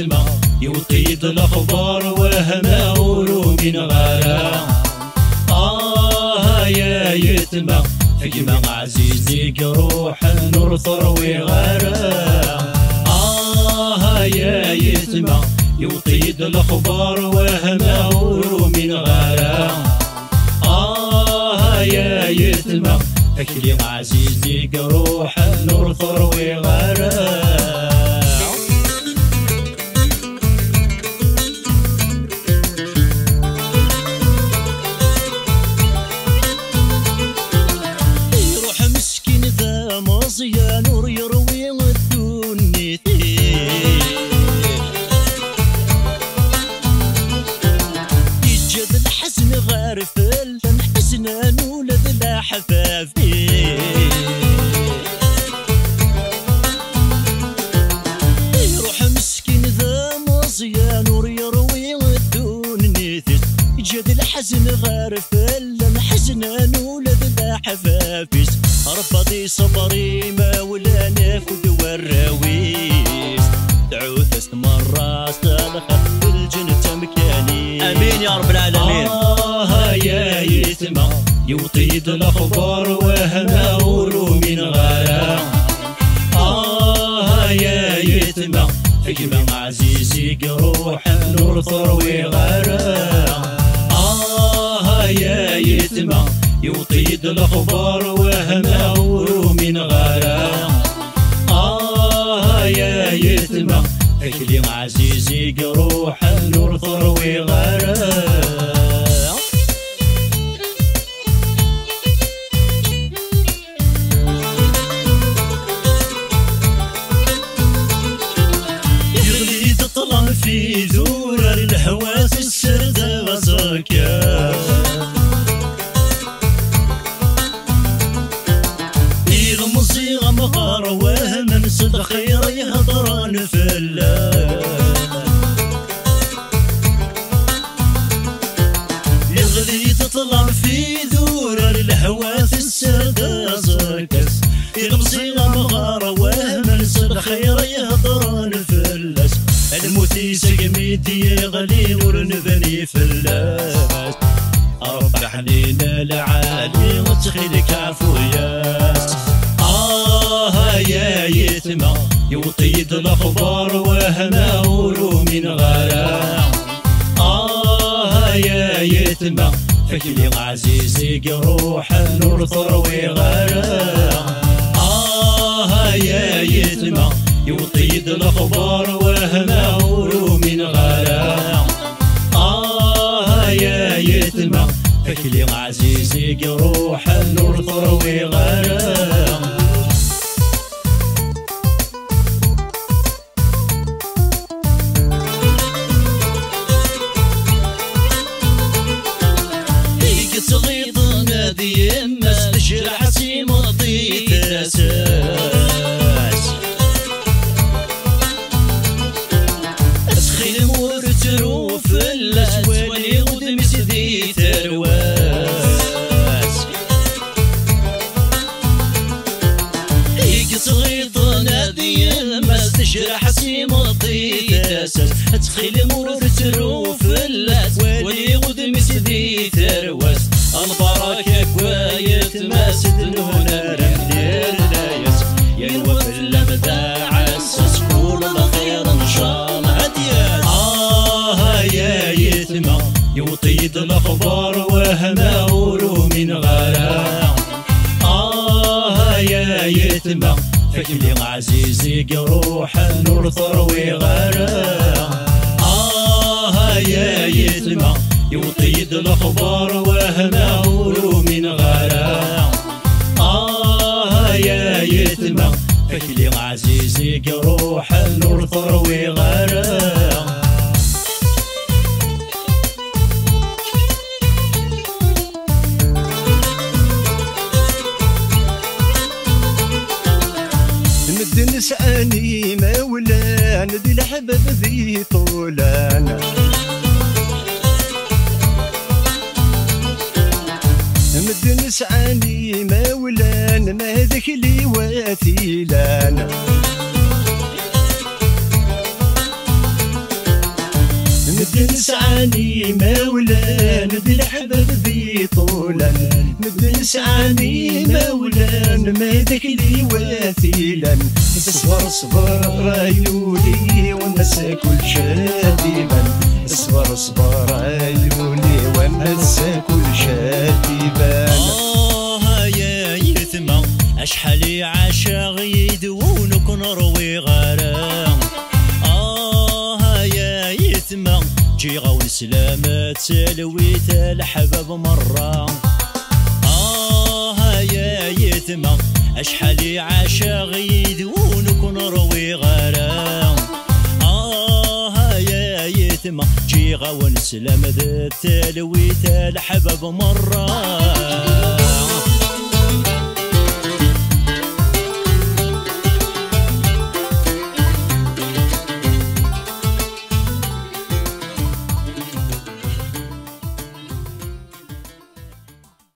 الماء يطيد الأخبار وهما غروب غارة. آه يا يتما حكمة عزيزك روح النور ثروي غارة. آه يا يتما يطيد الأخبار وهما غروب غارة. آه يا يتما حكمة عزيزك روح النور ثروي غارة. يا نور يروي الدنيا يجد الحزن غير فلن حزنان ولد الأحبابي يروح مسكين ذا ماضي يا نور يروي الدنيا يجد الحزن غير فلن حزنان ولد الأحبابي ربطي صبري مولانا خذ والراويس دعو ثلاث مرات دخلت الجنة مكاني. امين يا رب العالمين. آه يا يتما يطيد الاخبار وهما غروب غارة. آه يا يتما حكمة عزيزك روح نور ثروي غارة. آه يا يتما يطيد الاخبار وهما غروب غارة. آه يا يتما اكلم عزيزك روح النور ثروي غارة. يغلي تطلع في ذور الهواس السرد غصاكا وهم صدق خير يهضران فلا يغلي تطلع في ذور الهواث السادة زاكس يغمصي غمغارة وهم صدق خير يهضران فلاس الموتي سقميتي يغلي ورنبني فلاس رب حنينا لعالي وتخيلك عفوياس. آه يا يتما يطيد الأخبار وهما غروب غارة. آه يا يتما حكلي عزيزك روح النور ثروي غارة. آه يا يتما يطيد الأخبار وهما غروب غارة. آه يا يتما حكلي عزيزك روح النور ثروي غارة. جرعتي مضي تراساس أسخي ورترو فلاس ولي غدمي سدي ترواس يقصغي طنادي الماس جرعتي مضي تراساس أسخي ورترو فلاس ولي غدمي سدي ترواس البركة كويت ما سدن هنا رمدير دايس ينوف اللمذاعة سسكول الخير نشام عدياس. آه يا يتما يطيد الأخبار وهما غروب غارة. آه يا يتما حكلي عزيزك روح النور ثروي غارة. آه يا يتما يطيد الأخبار وهما غروب غارة. آه يا يتما حكلي عزيزك روح النور ثروي غارة. مد نسأني مولانا ندي الحباب ذي طولانا مد نسعاني مولانا ما هذاك لي وثيلانا نبدا نسعاني مولا نبدا نحبب بي طولا نبدا نسعاني مولا ما ذاك لي وثيلا اصبر اصبر عيوني ونسى كل شاتما اصبر اصبر عيوني ونسى كل شاتما. آه يا يثما اشحال عاشق يدونك نروي غرام. آه يا يثما جي غاون سلامة تلويت الحباب مرة. آه يا يثما اشحال عاشق يدونك نروي غرام. آه يا يثما جي غاون سلامة تلويت الحباب مرة.